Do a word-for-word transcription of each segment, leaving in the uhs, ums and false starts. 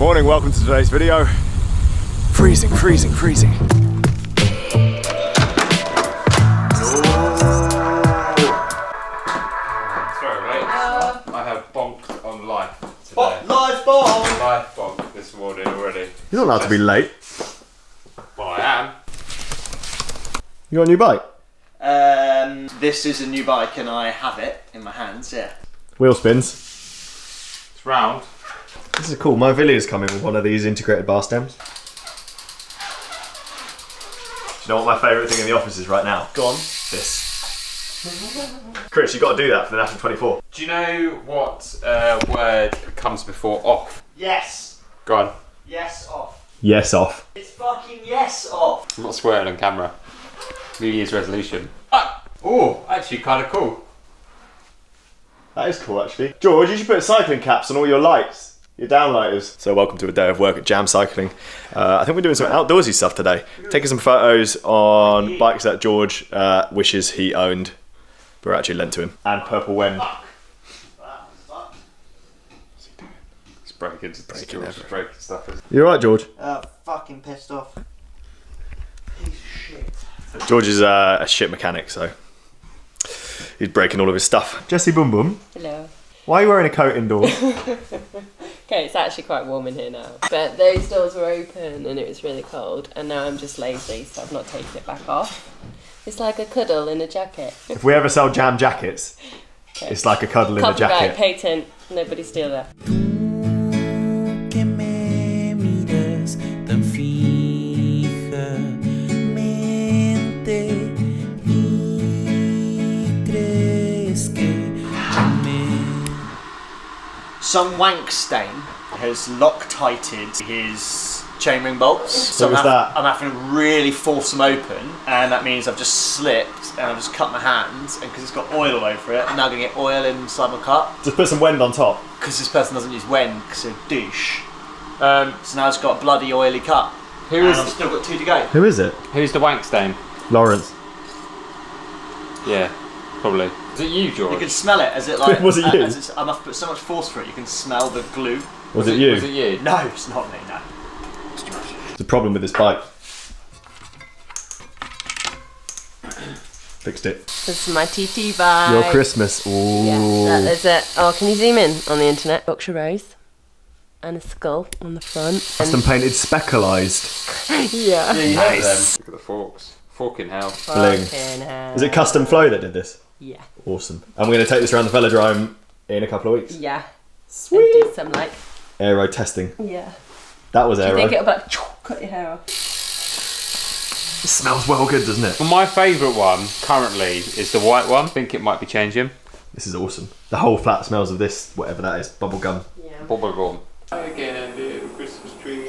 Morning, welcome to today's video. Freezing, freezing, freezing. You're not allowed to be late. Well, I am. You got a new bike? Um, this is a new bike and I have it in my hands, yeah. Wheel spins. It's round. This is cool. My Villiers come in with one of these integrated bar stems. Do you know what my favourite thing in the office is right now? Go on. This. Chris, you've got to do that for the National twenty-four. Do you know what uh, word comes before off? Yes. Go on. Yes off. Yes off. It's fucking yes off. I'm not swearing on camera. New Year's resolution. Ah! Oh, actually kind of cool. That is cool actually. George, you should put cycling caps on all your lights. Your downlighters. So welcome to a day of work at Jam Cycling. Uh, I think we're doing some outdoorsy stuff today. Taking some photos on bikes that George uh, wishes he owned, but were actually lent to him. And Purple Wind. Breaking stuff. You're right, George. Uh, fucking pissed off. Piece of shit. George is uh, a shit mechanic, so he's breaking all of his stuff. Jesse Boom Boom. Hello. Why are you wearing a coat indoors? Okay, it's actually quite warm in here now. But those doors were open and it was really cold, and now I'm just lazy, so I've not taken it back off. It's like a cuddle in a jacket. If we ever sell Jam jackets, okay. It's like a cuddle in a jacket. Copyright, patent, nobody steal that. Some wank stain has Loctited his chainring bolts, so I'm, that? I'm having to really force them open, and that means I've just slipped and I've just cut my hand, and because it's got oil all over it, I'm now going to get oil inside my cut. Just put some Wend on top? Because this person doesn't use Wend, because they're a douche. Um, so now it's got a bloody oily cut, who and is I've still got two to go. Who is it? Who's the wank stain? Lawrence. Yeah, probably. Is it you, George? You can smell it as it like. Was it you? As it's, I must put so much force for it. You can smell the glue. Was, was it you? Was it you? No, it's not me. No. It's George. It's a problem with this bike. Fixed it. This is my T T bike. Your Christmas. Ooh. Yeah, that is it. Oh, can you zoom in on the internet? Yorkshire Rose, and a skull on the front. Custom painted, speckalised. Yeah. Yeah, you nice. Look at the forks. Forking hell. Forking hell. Is it Custom Flow that did this? Yeah. Awesome. And we're going to take this around the velodrome in a couple of weeks. Yeah. Sweet. And do some like aero testing. Yeah. That was aero. Do you think it'll like cut your hair off? It smells well good, doesn't it? Well, my favourite one currently is the white one. I think it might be changing. This is awesome. The whole flat smells of this, whatever that is, bubble gum. Yeah. Bubble gum. Again, little Christmas tree.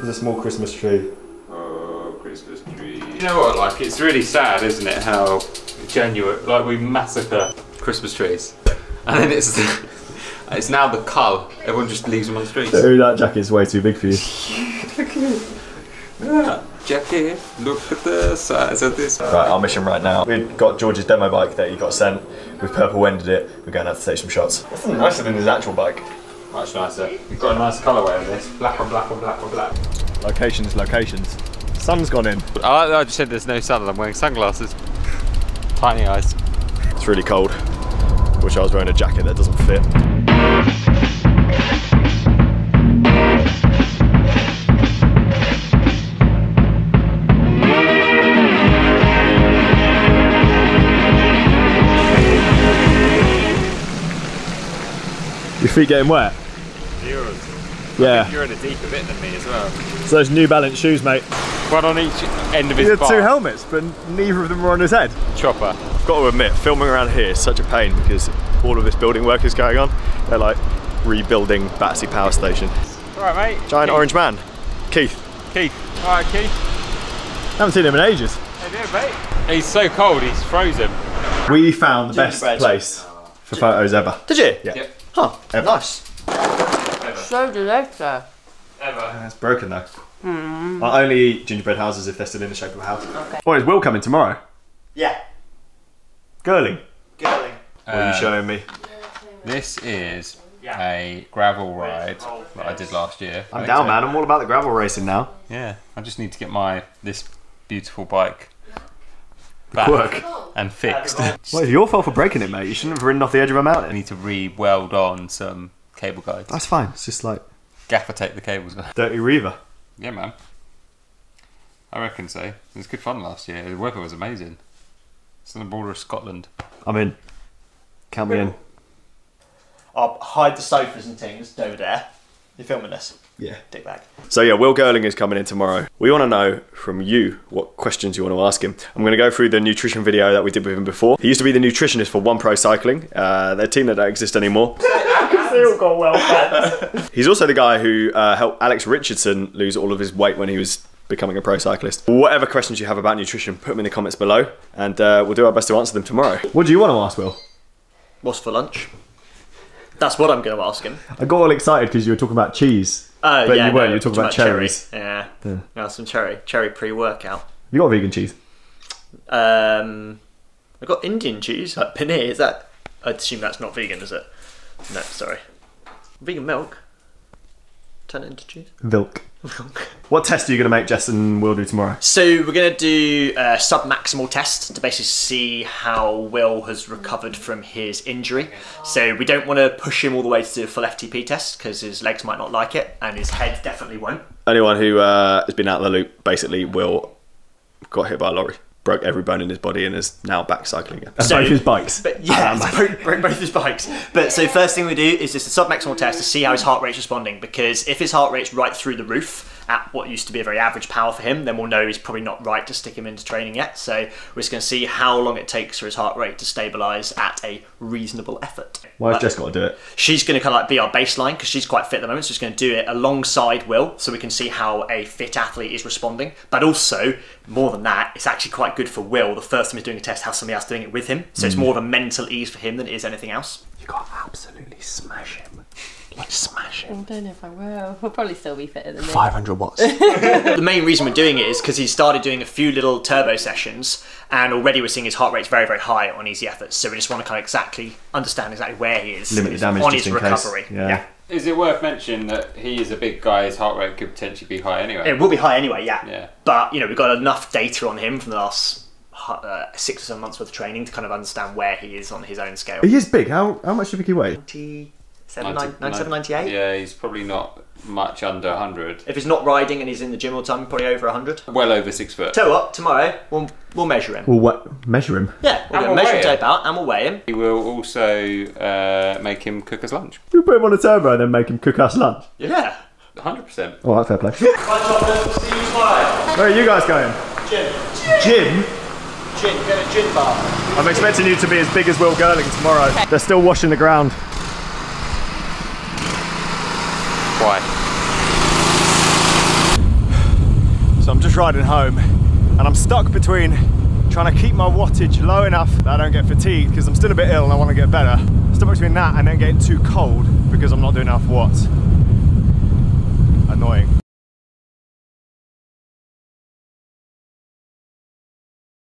There's a small Christmas tree. Oh, Christmas tree. You know what? Like, it's really sad, isn't it? How genuine, like we massacre Christmas trees, and then it's the, it's now the cull. Everyone just leaves them on the streets. So that jacket is way too big for you. Look at that jacket. Look at the size of this. Right, our mission right now. We've got George's demo bike that he got sent. We've purple wended it. We're going out to take some shots. That's nicer than his actual bike. Much nicer. We've got a nice colourway of this. Black on black on black on black. Locations, locations. Sun's gone in. I, I just said there's no sun and I'm wearing sunglasses. Tiny eyes. It's really cold. Wish I was wearing a jacket that doesn't fit. Your feet getting wet? Yours. Yeah. I think you're in a deeper bit than me as well. So those New Balance shoes, mate. One on each end of his bike. He had bar. two helmets, but neither of them were on his head. Chopper. I've got to admit, filming around here is such a pain because all of this building work is going on. They're like rebuilding Battersea Power Station. All right, mate. Giant Keith. Orange man. Keith. Keith. All right, Keith. Haven't seen him in ages. How you doing, mate? He's so cold, he's frozen. We found the best place for Did photos ever. Did you? Yeah. Yep. Huh. Ever. Nice. Ever. So delicious. Ever. Uh, it's broken though. Mm. I only eat gingerbread houses if they're still in the shape of a house. Okay. Oh, is Will coming tomorrow? Yeah. Girling. Girling. What uh, are you showing me? This is a gravel ride that I did last year. I'm down, man. I'm all about the gravel racing now. Yeah, I just need to get my this beautiful bike back Work. and fixed. Well, it's your fault for breaking it, mate. You shouldn't have ridden off the edge of a mountain. I need to re-weld on some cable guides. That's fine. It's just like... gaffer tape the cables. Dirty Reaver. Yeah, man. I reckon so. It was good fun last year. The weather was amazing. It's on the border of Scotland. I'm in. Count me in. I'll hide the sofas and things over there. You're filming this. Yeah. Dick bag. So yeah, Will Girling is coming in tomorrow. We want to know from you what questions you want to ask him. I'm going to go through the nutrition video that we did with him before. He used to be the nutritionist for One Pro Cycling, uh, their team that don't exist anymore. They all got well fed. He's also the guy who uh, helped Alex Richardson lose all of his weight when he was becoming a pro cyclist. Whatever questions you have about nutrition, put them in the comments below, and uh, we'll do our best to answer them tomorrow. What do you want to ask, Will? What's for lunch? That's what I'm going to ask him. I got all excited because you were talking about cheese. Oh, but yeah, you weren't. No, you were talking about, about cherries. Cherry. Yeah. yeah. No, some cherry. Cherry pre-workout. You got vegan cheese? Um, I got Indian cheese, like paneer. Is that... I assume that's not vegan, is it? No, sorry. Vegan milk. Turn it into cheese. Vilk. What test are you going to make Jess and Will do tomorrow? So we're going to do a sub-maximal test to basically see how Will has recovered from his injury. So we don't want to push him all the way to do a full F T P test because his legs might not like it and his head definitely won't. Anyone who uh, has been out of the loop, basically Will got hit by a lorry, broke every bone in his body and is now back cycling again. So, both his bikes. But yeah, um. broke, broke both his bikes. But so first thing we do is just a sub-maximal test to see how his heart rate's responding, because if his heart rate's right through the roof at what used to be a very average power for him, then we'll know he's probably not right to stick him into training yet. So we're just going to see how long it takes for his heart rate to stabilise at a reasonable effort. Why has Jess got to do it? She's going to kind of like be our baseline because she's quite fit at the moment, so she's going to do it alongside Will so we can see how a fit athlete is responding. But also, more than that, it's actually quite good for Will the first time he's doing a test has somebody else doing it with him, so mm. it's more of a mental ease for him than it is anything else. You got to absolutely smash him. Like smash him. I don't know if I will. He'll probably still be fitter than me. five hundred watts. The main reason we're doing it is because he started doing a few little turbo sessions and already we're seeing his heart rate's very, very high on easy efforts, so we just want to kind of exactly understand exactly where he is Limited damage on his recovery. Yeah. yeah. Is it worth mentioning that he is a big guy, his heart rate could potentially be high anyway? It will be high anyway, yeah. yeah. But, you know, we've got enough data on him from the last uh, six or seven months worth of training to kind of understand where he is on his own scale. He is big. How, how much do you think he weighs? ninety-seven, ninety-eight? Yeah, he's probably not much under one hundred. If he's not riding and he's in the gym all the time, probably over one hundred. Well over six foot. Tell you what, tomorrow we'll, we'll measure him. We'll what, measure him? Yeah, we'll, we'll measure him tape out and we'll weigh him. We will also uh, make him cook us lunch. We'll put him on a turbo and then make him cook us lunch? Yeah, one hundred percent. All right, fair play. Where are you guys going? Gym. Gym? Gym, we're going to gym bar. I'm expecting you to be as big as Will Girling tomorrow. Okay. They're still washing the ground. Why? So I'm just riding home and I'm stuck between trying to keep my wattage low enough that I don't get fatigued because I'm still a bit ill and I want to get better. Stuck between that and then getting too cold because I'm not doing enough watts. Annoying.